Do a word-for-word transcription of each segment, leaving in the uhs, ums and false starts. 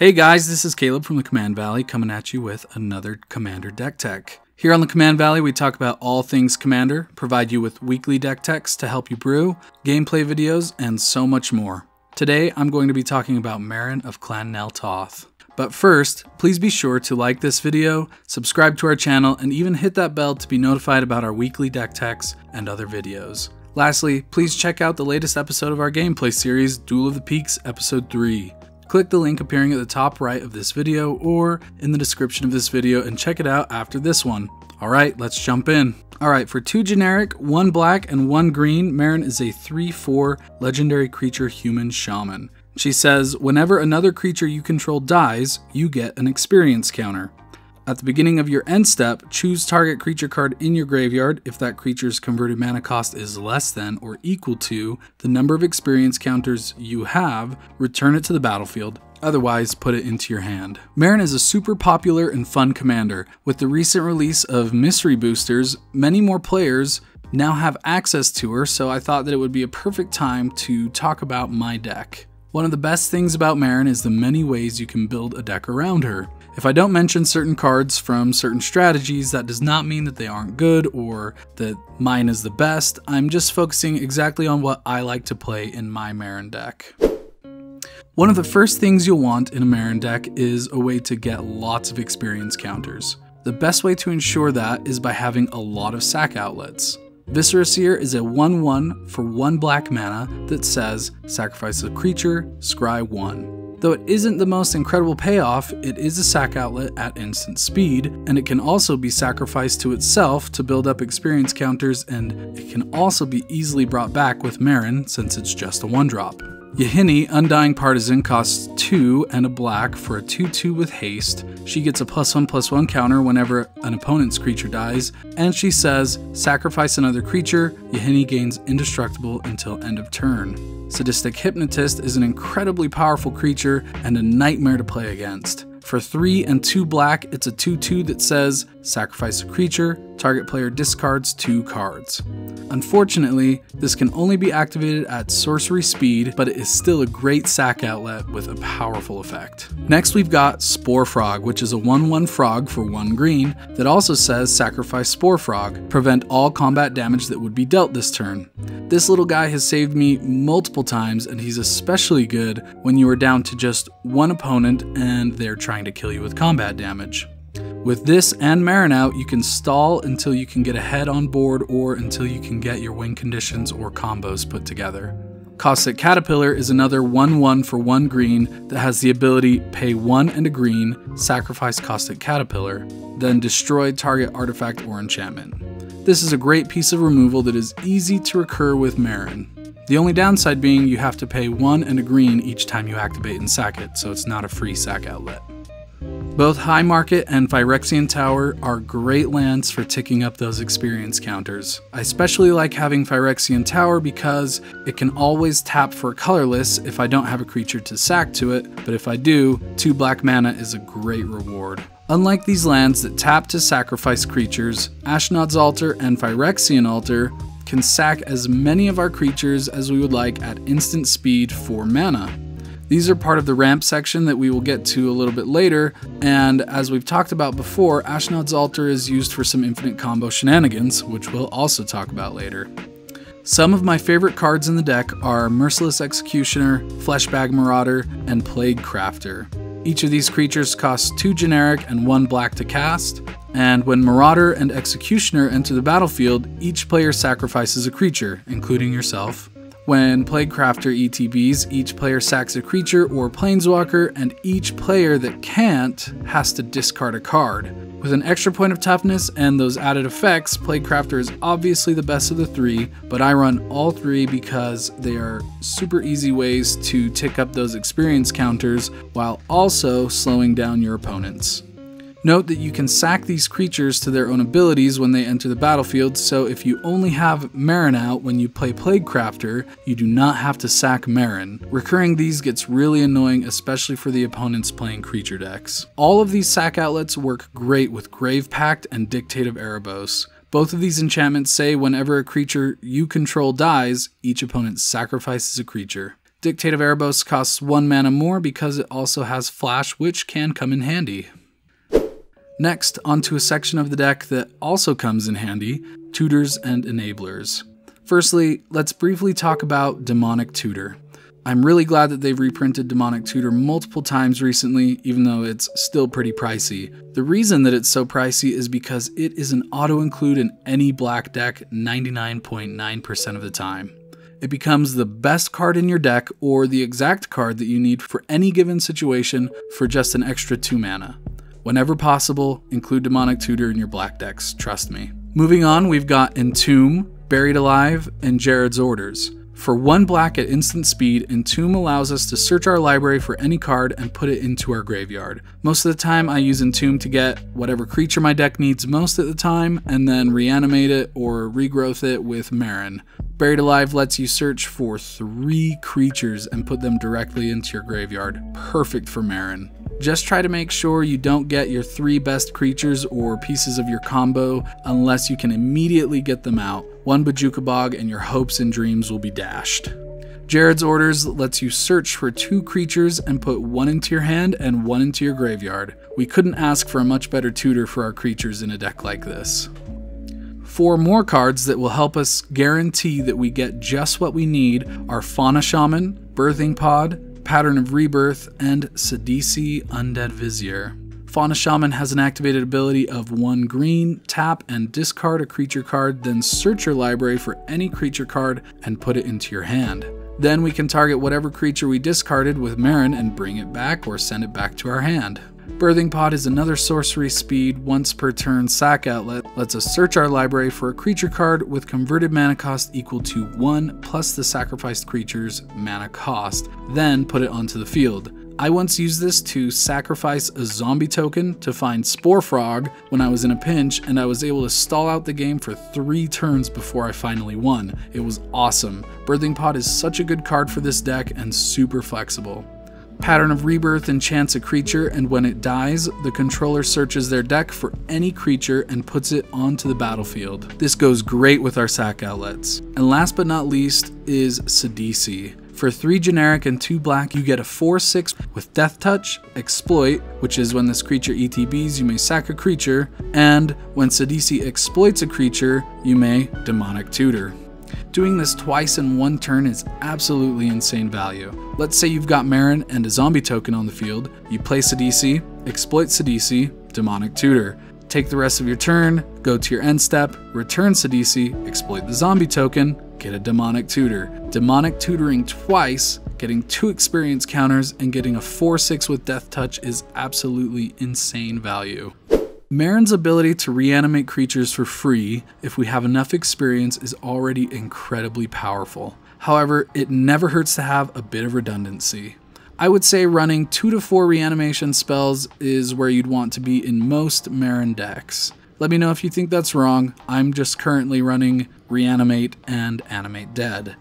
Hey guys, this is Caleb from the Command Valley coming at you with another Commander deck tech. Here on the Command Valley, we talk about all things Commander, provide you with weekly deck techs to help you brew, gameplay videos, and so much more. Today, I'm going to be talking about Meren of Clan Nel Toth. But first, please be sure to like this video, subscribe to our channel, and even hit that bell to be notified about our weekly deck techs and other videos. Lastly, please check out the latest episode of our gameplay series, Duel of the Peaks, Episode three. Click the link appearing at the top right of this video or in the description of this video and check it out after this one. Alright, let's jump in. Alright, for two generic, one black and one green, Meren is a three four legendary creature human shaman. She says, whenever another creature you control dies, you get an experience counter. At the beginning of your end step, choose target creature card in your graveyard if that creature's converted mana cost is less than or equal to the number of experience counters you have, return it to the battlefield, otherwise put it into your hand. Meren is a super popular and fun commander. With the recent release of mystery boosters, many more players now have access to her, so I thought that it would be a perfect time to talk about my deck. One of the best things about Meren is the many ways you can build a deck around her. If I don't mention certain cards from certain strategies, that does not mean that they aren't good or that mine is the best. I'm just focusing exactly on what I like to play in my Meren deck. One of the first things you'll want in a Meren deck is a way to get lots of experience counters. The best way to ensure that is by having a lot of sack outlets. Viscera Seer is a one one for one black mana that says, sacrifice a creature, scry one. Though it isn't the most incredible payoff, it is a sack outlet at instant speed, and it can also be sacrificed to itself to build up experience counters, and it can also be easily brought back with Meren since it's just a one drop. Yehini, Undying Partisan, costs two and a black for a two two with haste. She gets a plus one plus one counter whenever an opponent's creature dies, and she says, sacrifice another creature, Yehini gains indestructible until end of turn. Sadistic Hypnotist is an incredibly powerful creature and a nightmare to play against. For three and two black, it's a two two that says, sacrifice a creature, target player discards two cards. Unfortunately, this can only be activated at sorcery speed, but it is still a great sack outlet with a powerful effect. Next we've got Spore Frog, which is a one one frog for one green that also says sacrifice Spore Frog, prevent all combat damage that would be dealt this turn. This little guy has saved me multiple times, and he's especially good when you are down to just one opponent and they're trying to kill you with combat damage. With this and Meren out, you can stall until you can get a head on board or until you can get your win conditions or combos put together. Caustic Caterpillar is another one one for one green that has the ability pay one and a green, sacrifice Caustic Caterpillar, then destroy target artifact or enchantment. This is a great piece of removal that is easy to recur with Meren. The only downside being you have to pay one and a green each time you activate and sack it, so it's not a free sack outlet. Both High Market and Phyrexian Tower are great lands for ticking up those experience counters. I especially like having Phyrexian Tower because it can always tap for colorless if I don't have a creature to sack to it, but if I do, two black mana is a great reward. Unlike these lands that tap to sacrifice creatures, Ashnod's Altar and Phyrexian Altar can sack as many of our creatures as we would like at instant speed for mana. These are part of the ramp section that we will get to a little bit later, and as we've talked about before, Ashnod's Altar is used for some infinite combo shenanigans, which we'll also talk about later. Some of my favorite cards in the deck are Merciless Executioner, Fleshbag Marauder, and Plague Crafter. Each of these creatures costs two generic and one black to cast, and when Marauder and Executioner enter the battlefield, each player sacrifices a creature, including yourself. When Plague Crafter E T Bs, each player sacks a creature or planeswalker, and each player that can't has to discard a card. With an extra point of toughness and those added effects, Plague Crafter is obviously the best of the three, but I run all three because they are super easy ways to tick up those experience counters while also slowing down your opponents. Note that you can sack these creatures to their own abilities when they enter the battlefield, so if you only have Meren out when you play Plague Crafter, you do not have to sack Meren. Recurring these gets really annoying, especially for the opponents playing creature decks. All of these sack outlets work great with Grave Pact and Dictate of Erebos. Both of these enchantments say whenever a creature you control dies, each opponent sacrifices a creature. Dictate of Erebos costs one mana more because it also has Flash, which can come in handy. Next, onto a section of the deck that also comes in handy, tutors and enablers. Firstly, let's briefly talk about Demonic Tutor. I'm really glad that they've reprinted Demonic Tutor multiple times recently, even though it's still pretty pricey. The reason that it's so pricey is because it is an auto-include in any black deck ninety-nine point nine percent of the time. It becomes the best card in your deck, or the exact card that you need for any given situation, for just an extra two mana. Whenever possible, include Demonic Tutor in your black decks, trust me. Moving on, we've got Entomb, Buried Alive, and Jared's Orders. For one black at instant speed, Entomb allows us to search our library for any card and put it into our graveyard. Most of the time I use Entomb to get whatever creature my deck needs most at the time, and then reanimate it or regrowth it with Meren. Buried Alive lets you search for three creatures and put them directly into your graveyard. Perfect for Meren. Just try to make sure you don't get your three best creatures or pieces of your combo unless you can immediately get them out. One Bajuka Bog and your hopes and dreams will be dashed. Jared's Orders lets you search for two creatures and put one into your hand and one into your graveyard. We couldn't ask for a much better tutor for our creatures in a deck like this. Four more cards that will help us guarantee that we get just what we need are Fauna Shaman, Birthing Pod, Pattern of Rebirth, and Sidisi Undead Vizier. Fauna Shaman has an activated ability of one green, tap and discard a creature card, then search your library for any creature card and put it into your hand. Then we can target whatever creature we discarded with Meren and bring it back or send it back to our hand. Birthing Pod is another sorcery speed, once per turn sack outlet, lets us search our library for a creature card with converted mana cost equal to one plus the sacrificed creature's mana cost, then put it onto the field. I once used this to sacrifice a zombie token to find Spore Frog when I was in a pinch, and I was able to stall out the game for three turns before I finally won. It was awesome. Birthing Pod is such a good card for this deck and super flexible. Pattern of Rebirth enchants a creature, and when it dies, the controller searches their deck for any creature and puts it onto the battlefield. This goes great with our sack outlets. And last but not least is Sidisi. For three generic and two black, you get a four six with Death Touch, Exploit, which is when this creature E T Bs, you may sack a creature, and when Sidisi exploits a creature, you may Demonic Tutor. Doing this twice in one turn is absolutely insane value. Let's say you've got Meren and a zombie token on the field, you play Sidisi, exploit Sidisi, Demonic Tutor. Take the rest of your turn, go to your end step, return Sidisi, exploit the zombie token, get a Demonic Tutor. Demonic Tutoring twice, getting two experience counters, and getting a four six with Death Touch is absolutely insane value. Meren's ability to reanimate creatures for free, if we have enough experience, is already incredibly powerful. However, it never hurts to have a bit of redundancy. I would say running two to four reanimation spells is where you'd want to be in most Meren decks. Let me know if you think that's wrong. I'm just currently running Reanimate and Animate Dead.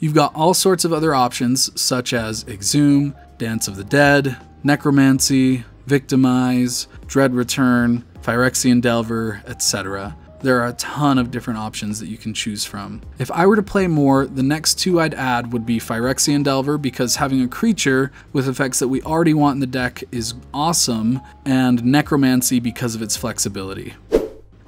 You've got all sorts of other options such as Exhume, Dance of the Dead, Necromancy, Victimize, Dread Return, Phyrexian Delver, et cetera. There are a ton of different options that you can choose from. If I were to play more, the next two I'd add would be Phyrexian Delver, because having a creature with effects that we already want in the deck is awesome, and Necromancy because of its flexibility.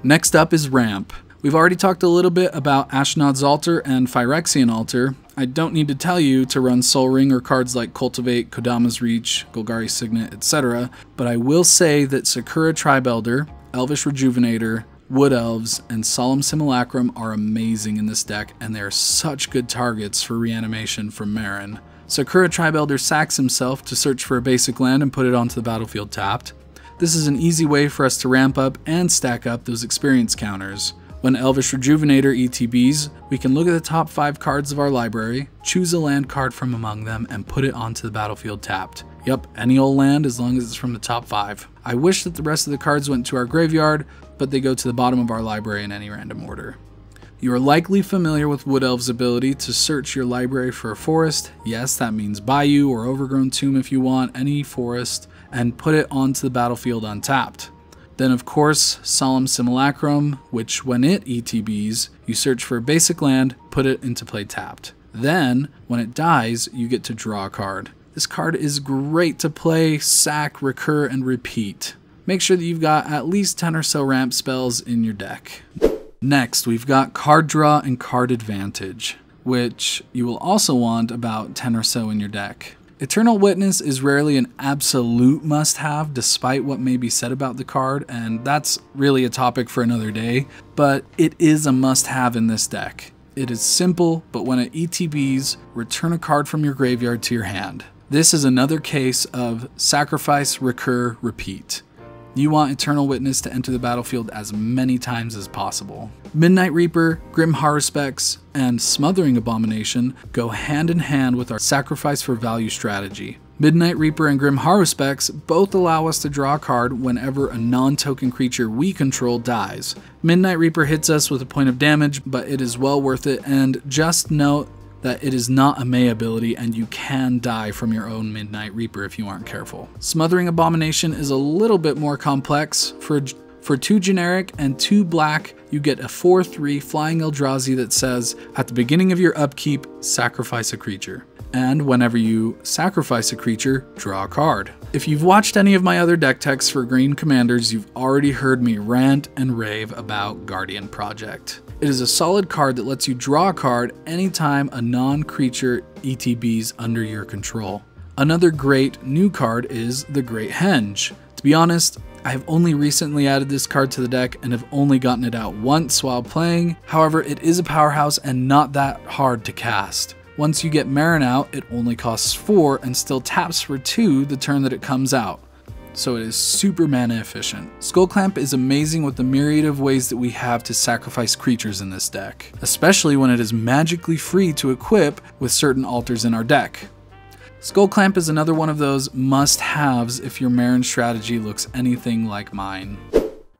Next up is Ramp. We've already talked a little bit about Ashnod's Altar and Phyrexian Altar. I don't need to tell you to run Sol Ring or cards like Cultivate, Kodama's Reach, Golgari Signet, et cetera, but I will say that Sakura Tribe Elder, Elvish Rejuvenator, Wood Elves, and Solemn Simulacrum are amazing in this deck, and they are such good targets for reanimation from Meren. Sakura Tribe Elder sacks himself to search for a basic land and put it onto the battlefield tapped. This is an easy way for us to ramp up and stack up those experience counters. When Elvish Rejuvenator E T Bs, we can look at the top five cards of our library, choose a land card from among them, and put it onto the battlefield tapped. Yep, any old land as long as it's from the top five. I wish that the rest of the cards went to our graveyard, but they go to the bottom of our library in any random order. You are likely familiar with Wood Elves' ability to search your library for a forest. Yes, that means bayou or overgrown tomb if you want, any forest, and put it onto the battlefield untapped. Then of course, Solemn Simulacrum, which when it E T Bs, you search for a basic land, put it into play tapped. Then, when it dies, you get to draw a card. This card is great to play, sack, recur, and repeat. Make sure that you've got at least ten or so ramp spells in your deck. Next, we've got card draw and card advantage, which you will also want about ten or so in your deck. Eternal Witness is rarely an absolute must-have despite what may be said about the card, and that's really a topic for another day, but it is a must-have in this deck. It is simple, but when it E T Bs, return a card from your graveyard to your hand. This is another case of sacrifice, recur, repeat. You want Eternal Witness to enter the battlefield as many times as possible. Midnight Reaper, Grim Haruspex, and Smothering Abomination go hand in hand with our sacrifice for value strategy. Midnight Reaper and Grim Haruspex both allow us to draw a card whenever a non-token creature we control dies. Midnight Reaper hits us with a point of damage, but it is well worth it, and just note that it is not a May ability and you can die from your own Midnight Reaper if you aren't careful. Smothering Abomination is a little bit more complex. For, for two generic and two black, you get a four three Flying Eldrazi that says, at the beginning of your upkeep, sacrifice a creature. And whenever you sacrifice a creature, draw a card. If you've watched any of my other deck techs for green commanders, you've already heard me rant and rave about Guardian Project. It is a solid card that lets you draw a card anytime a non-creature E T Bs under your control. Another great new card is the Great Henge. To be honest, I have only recently added this card to the deck and have only gotten it out once while playing. However, it is a powerhouse and not that hard to cast. Once you get Meren out, it only costs four and still taps for two the turn that it comes out, so it is super mana efficient. Skullclamp is amazing with the myriad of ways that we have to sacrifice creatures in this deck, especially when it is magically free to equip with certain altars in our deck. Skullclamp is another one of those must-haves if your Meren strategy looks anything like mine.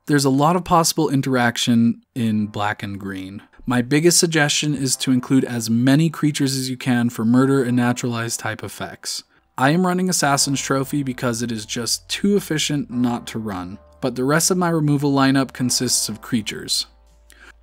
There's a lot of possible interaction in black and green. My biggest suggestion is to include as many creatures as you can for murder and naturalized type effects. I am running Assassin's Trophy because it is just too efficient not to run, but the rest of my removal lineup consists of creatures.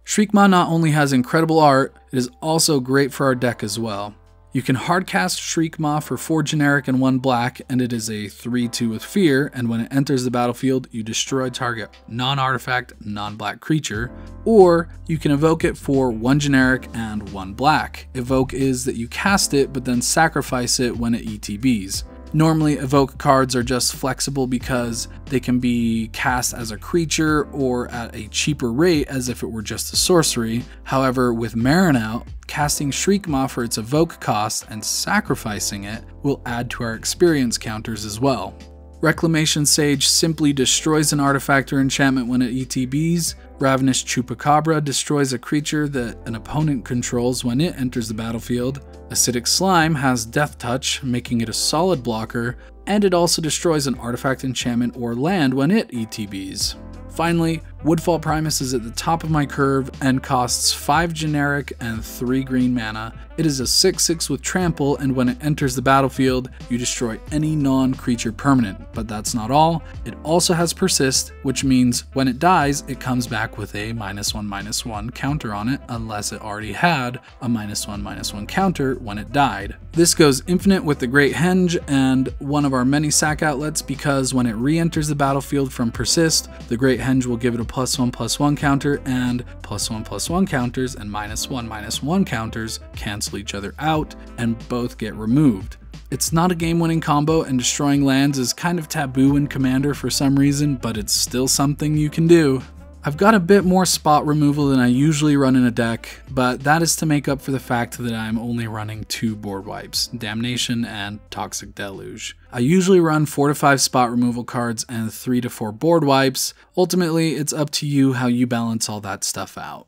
Shriekmaw not only has incredible art, it is also great for our deck as well. You can hardcast Shriekmaw for four generic and one black, and it is a three two with fear, and when it enters the battlefield, you destroy target non-artifact, non-black creature, or you can evoke it for one generic and one black. Evoke is that you cast it, but then sacrifice it when it E T Bs. Normally, evoke cards are just flexible because they can be cast as a creature or at a cheaper rate as if it were just a sorcery. However, with Meren out, casting Shriekmaw for its evoke cost and sacrificing it will add to our experience counters as well. Reclamation Sage simply destroys an artifact or enchantment when it E T Bs. Ravenous Chupacabra destroys a creature that an opponent controls when it enters the battlefield. Acidic Slime has Death Touch, making it a solid blocker, and it also destroys an artifact, enchantment, or land when it E T Bs. Finally, Woodfall Primus is at the top of my curve and costs five generic and three green mana. It is a six six with trample, and when it enters the battlefield, you destroy any non-creature permanent. But that's not all. It also has persist, which means when it dies, it comes back with a minus one minus one counter on it, unless it already had a minus one minus one counter when it died. This goes infinite with the Great Henge and one of our many sack outlets, because when it re-enters the battlefield from persist, the Great Henge will give it a plus one plus one counter, and plus one plus one counters and minus one minus one counters cancel each other out and both get removed. It's not a game-winning combo, and destroying lands is kind of taboo in Commander for some reason, but it's still something you can do. I've got a bit more spot removal than I usually run in a deck, but that is to make up for the fact that I'm only running two board wipes, Damnation and Toxic Deluge. I usually run four to five spot removal cards and three to four board wipes. Ultimately, it's up to you how you balance all that stuff out.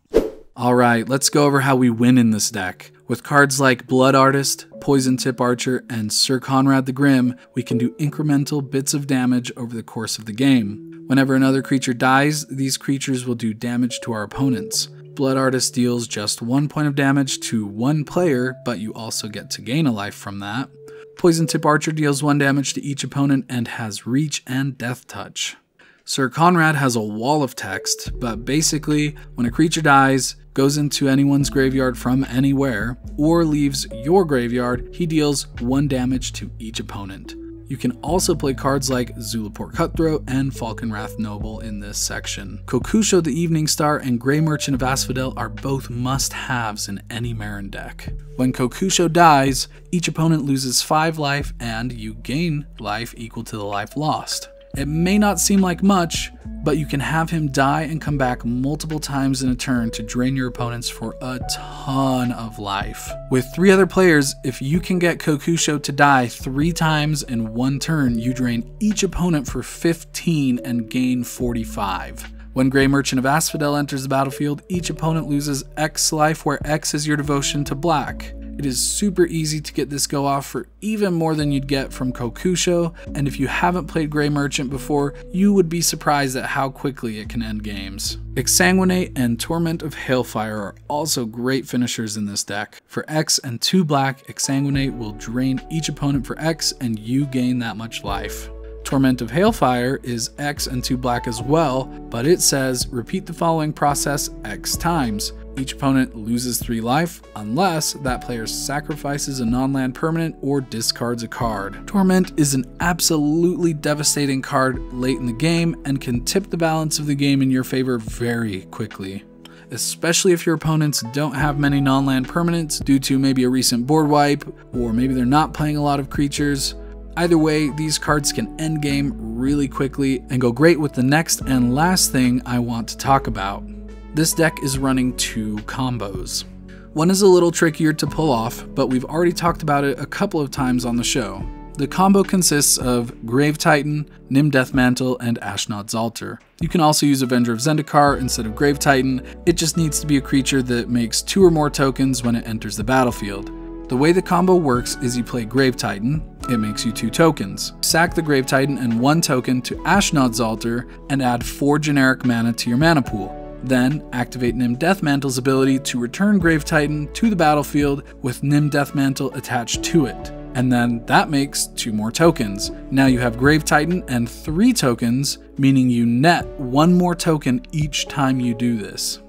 Alright, let's go over how we win in this deck. With cards like Blood Artist, Poison Tip Archer, and Sir Conrad the Grim, we can do incremental bits of damage over the course of the game. Whenever another creature dies, these creatures will do damage to our opponents. Blood Artist deals just one point of damage to one player, but you also get to gain a life from that. Poison Tip Archer deals one damage to each opponent and has Reach and Death Touch. Sir Conrad has a wall of text, but basically, when a creature dies, goes into anyone's graveyard from anywhere, or leaves your graveyard, he deals one damage to each opponent. You can also play cards like Zulaport Cutthroat and Falconwrath Noble in this section. Kokusho the Evening Star and Grey Merchant of Asphodel are both must-haves in any Meren deck. When Kokusho dies, each opponent loses five life and you gain life equal to the life lost. It may not seem like much, but you can have him die and come back multiple times in a turn to drain your opponents for a ton of life. With three other players, if you can get Kokusho to die three times in one turn, you drain each opponent for fifteen and gain forty-five. When Grey Merchant of Asphodel enters the battlefield, each opponent loses X life, where X is your devotion to black. It is super easy to get this go off for even more than you'd get from Kokusho, and if you haven't played Grey Merchant before, you would be surprised at how quickly it can end games. Exsanguinate and Torment of Hailfire are also great finishers in this deck. For X and two black, Exsanguinate will drain each opponent for X and you gain that much life. Torment of Hailfire is X and two black as well, but it says repeat the following process X times. Each opponent loses three life unless that player sacrifices a non-land permanent or discards a card. Torment is an absolutely devastating card late in the game and can tip the balance of the game in your favor very quickly, especially if your opponents don't have many non-land permanents due to maybe a recent board wipe, or maybe they're not playing a lot of creatures. Either way, these cards can end game really quickly and go great with the next and last thing I want to talk about. This deck is running two combos. One is a little trickier to pull off, but we've already talked about it a couple of times on the show. The combo consists of Grave Titan, Nim Deathmantle, and Ashnod's Altar. You can also use Avenger of Zendikar instead of Grave Titan. It just needs to be a creature that makes two or more tokens when it enters the battlefield. The way the combo works is you play Grave Titan, it makes you two tokens. Sack the Grave Titan and one token to Ashnod's Altar and add four generic mana to your mana pool. Then, activate Nim Deathmantle's ability to return Grave Titan to the battlefield with Nim Deathmantle attached to it. And then that makes two more tokens. Now you have Grave Titan and three tokens, meaning you net one more token each time you do this.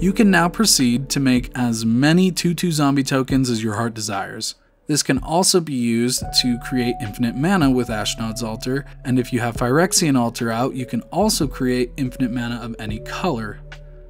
You can now proceed to make as many two two zombie tokens as your heart desires. This can also be used to create infinite mana with Ashnod's Altar, and if you have Phyrexian Altar out, you can also create infinite mana of any color.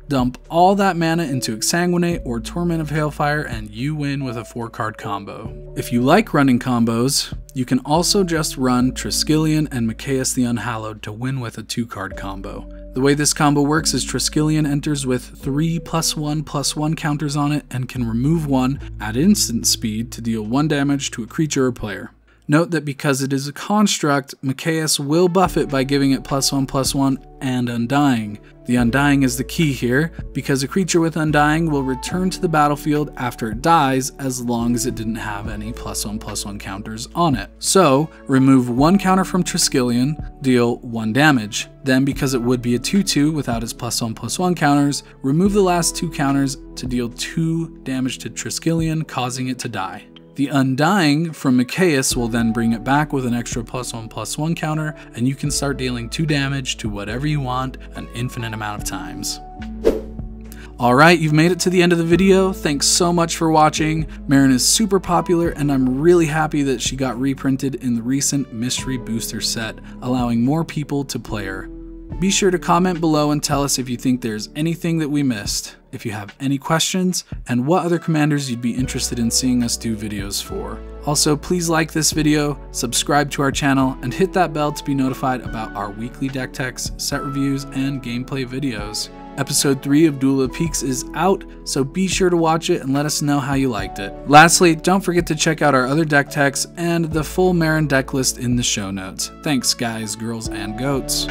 Dump all that mana into Exsanguinate or Torment of Hailfire and you win with a four card combo. If you like running combos, you can also just run Triskelion and Micaeus the Unhallowed to win with a two card combo. The way this combo works is Triskelion enters with three plus one plus one counters on it and can remove one at instant speed to deal one damage to a creature or player. Note that because it is a construct, Micaeus will buff it by giving it plus one plus one and Undying. The Undying is the key here, because a creature with Undying will return to the battlefield after it dies as long as it didn't have any plus one plus one counters on it. So, remove one counter from Triskelion, deal one damage. Then, because it would be a two two without its plus one plus one counters, remove the last two counters to deal two damage to Triskelion, causing it to die. The Undying from Micaeus will then bring it back with an extra plus one plus one counter, and you can start dealing two damage to whatever you want an infinite amount of times. Alright, you've made it to the end of the video. Thanks so much for watching. Meren is super popular and I'm really happy that she got reprinted in the recent Mystery Booster set, allowing more people to play her. Be sure to comment below and tell us if you think there's anything that we missed, if you have any questions, and what other commanders you'd be interested in seeing us do videos for. Also, please like this video, subscribe to our channel, and hit that bell to be notified about our weekly deck techs, set reviews, and gameplay videos. Episode three of Duel of Peaks is out, so be sure to watch it and let us know how you liked it. Lastly, don't forget to check out our other deck techs and the full Meren deck list in the show notes. Thanks guys, girls, and goats.